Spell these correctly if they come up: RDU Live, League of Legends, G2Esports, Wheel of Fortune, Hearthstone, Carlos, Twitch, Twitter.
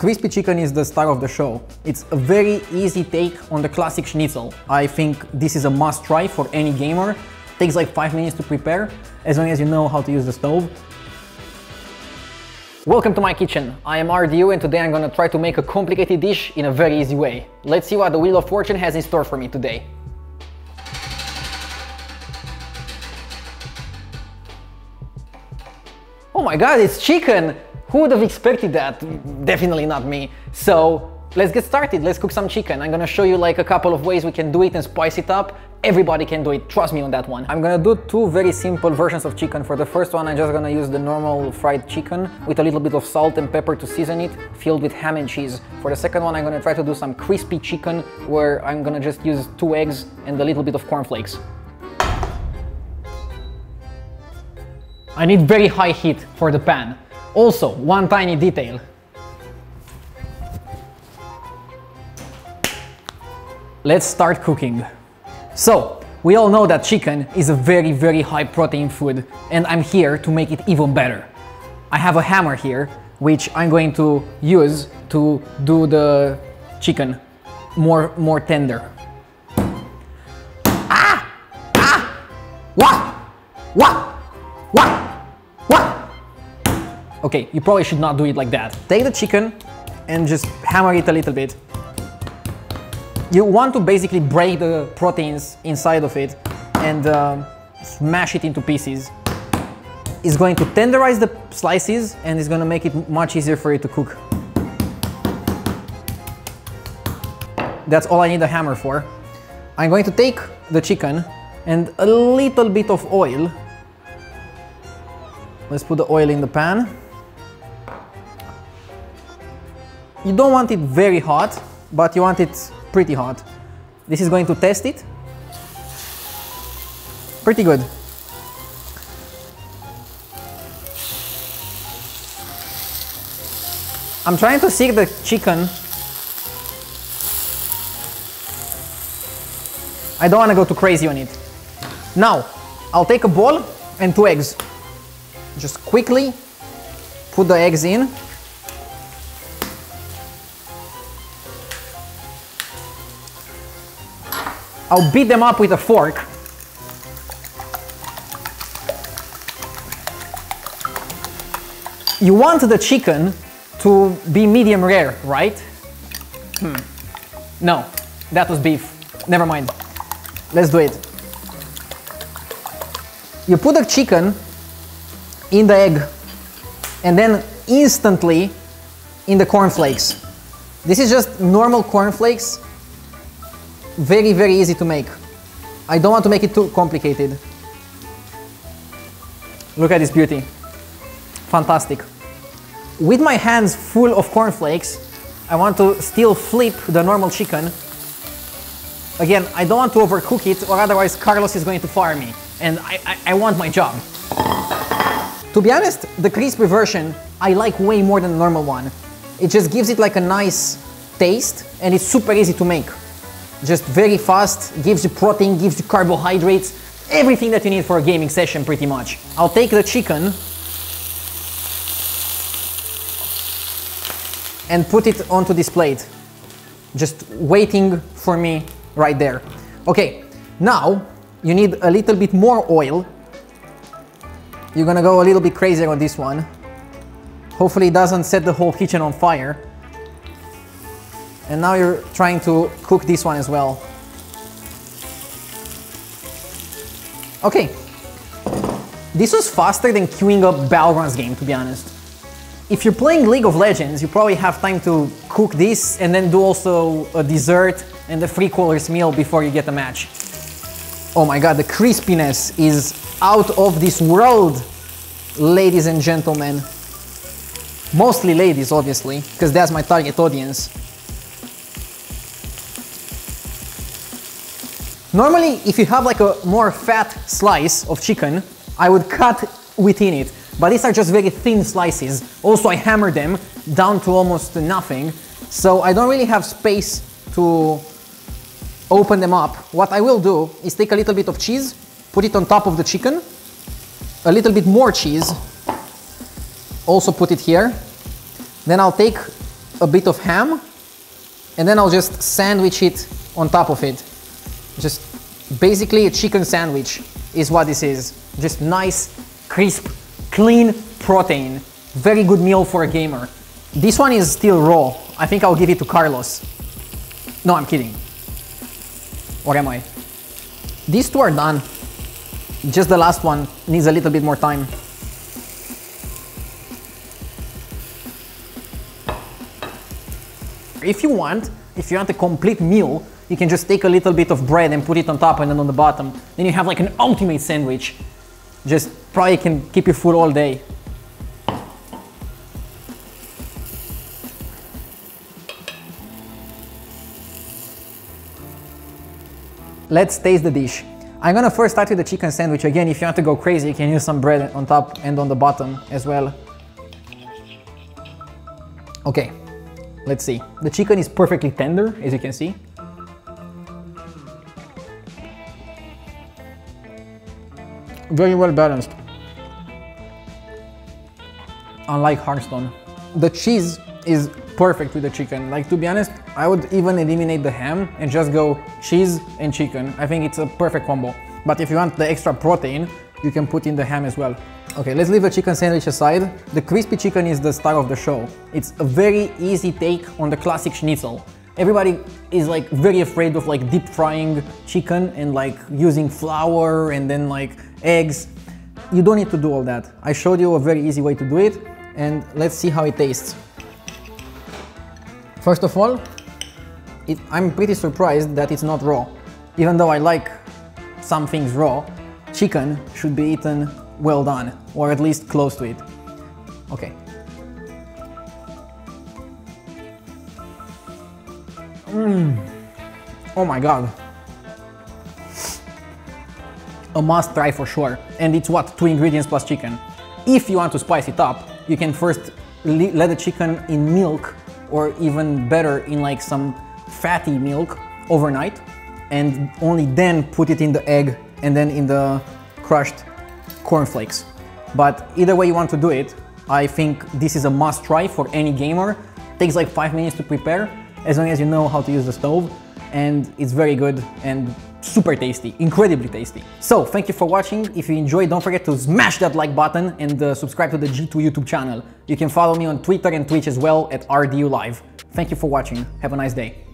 Crispy chicken is the star of the show. It's a very easy take on the classic schnitzel. I think this is a must try for any gamer. Takes like 5 minutes to prepare, as long as you know how to use the stove. Welcome to my kitchen. I am RDU and today I'm gonna try to make a complicated dish in a very easy way. Let's see what the Wheel of Fortune has in store for me today. Oh my god, it's chicken! Who would have expected that? Definitely not me. So let's get started, let's cook some chicken. I'm gonna show you like a couple of ways we can do it and spice it up. Everybody can do it, trust me on that one. I'm gonna do two very simple versions of chicken. For the first one, I'm just gonna use the normal fried chicken with a little bit of salt and pepper to season it, filled with ham and cheese. For the second one, I'm gonna try to do some crispy chicken where I'm gonna just use 2 eggs and a little bit of cornflakes. I need very high heat for the pan. Also, one tiny detail. Let's start cooking. So, we all know that chicken is a very, very high protein food, and I'm here to make it even better. I have a hammer here, which I'm going to use to do the chicken more tender. Ah! Ah! What? What? Okay, you probably should not do it like that. Take the chicken and just hammer it a little bit. You want to basically break the proteins inside of it and smash it into pieces. It's going to tenderize the slices and it's going to make it much easier for you to cook. That's all I need a hammer for. I'm going to take the chicken and a little bit of oil. Let's put the oil in the pan. You don't want it very hot, but you want it pretty hot. This is going to test it. Pretty good. I'm trying to sear the chicken. I don't want to go too crazy on it. Now, I'll take a bowl and 2 eggs. Just quickly put the eggs in. I'll beat them up with a fork. You want the chicken to be medium rare, right? No, that was beef. Never mind. Let's do it. You put the chicken in the egg and then instantly in the cornflakes. This is just normal cornflakes. Very, very easy to make. I don't want to make it too complicated. Look at this beauty. Fantastic. With my hands full of cornflakes, I want to still flip the normal chicken. Again, I don't want to overcook it or otherwise Carlos is going to fire me. And I want my job. To be honest, the crispy version I like way more than the normal one. It just gives it like a nice taste and it's super easy to make. Just very fast, gives you protein, gives you carbohydrates, everything that you need for a gaming session pretty much. I'll take the chicken and put it onto this plate. Just waiting for me right there. Okay, now you need a little bit more oil. You're gonna go a little bit crazier on this one. Hopefully it doesn't set the whole kitchen on fire. And now you're trying to cook this one as well. Okay. This was faster than queuing up Valorant's game, to be honest. If you're playing League of Legends, you probably have time to cook this and then do also a dessert and a 3-course meal before you get a match. Oh my god, the crispiness is out of this world, ladies and gentlemen. Mostly ladies, obviously, because that's my target audience. Normally, if you have like a more fat slice of chicken, I would cut within it, but these are just very thin slices. Also, I hammer them down to almost nothing, so I don't really have space to open them up. What I will do is take a little bit of cheese, put it on top of the chicken, a little bit more cheese, also put it here. Then I'll take a bit of ham, and then I'll just sandwich it on top of it. Just basically a chicken sandwich is what this is. Just nice, crisp, clean protein. Very good meal for a gamer. This one is still raw. I think I'll give it to Carlos. No, I'm kidding. Or am I? These two are done. Just the last one needs a little bit more time. If you want a complete meal, you can just take a little bit of bread and put it on top and then on the bottom. Then you have like an ultimate sandwich. Just probably can keep you full all day. Let's taste the dish. I'm gonna first start with the chicken sandwich. Again, if you want to go crazy, you can use some bread on top and on the bottom as well. Okay, let's see. The chicken is perfectly tender, as you can see. Very well balanced. Unlike Hearthstone. The cheese is perfect with the chicken. Like, to be honest, I would even eliminate the ham and just go cheese and chicken. I think it's a perfect combo. But if you want the extra protein, you can put in the ham as well. Okay, let's leave the chicken sandwich aside. The crispy chicken is the star of the show. It's a very easy take on the classic schnitzel. Everybody is like very afraid of like deep frying chicken and like using flour and then like eggs. You don't need to do all that. I showed you a very easy way to do it, and let's see how it tastes. First of all, I'm pretty surprised that it's not raw. Even though I like some things raw, chicken should be eaten well done, or at least close to it. Okay. Oh my god. A must try for sure. And it's what? 2 ingredients plus chicken. If you want to spice it up, you can first let the chicken in milk, or even better, in like some fatty milk overnight, and only then put it in the egg and then in the crushed cornflakes. But either way you want to do it, I think this is a must try for any gamer. It takes like 5 minutes to prepare, as long as you know how to use the stove, and it's very good and super tasty, incredibly tasty. So thank you for watching. If you enjoyed, don't forget to smash that like button and subscribe to the G2 YouTube channel. You can follow me on Twitter and Twitch as well at RDU Live. Thank you for watching. Have a nice day.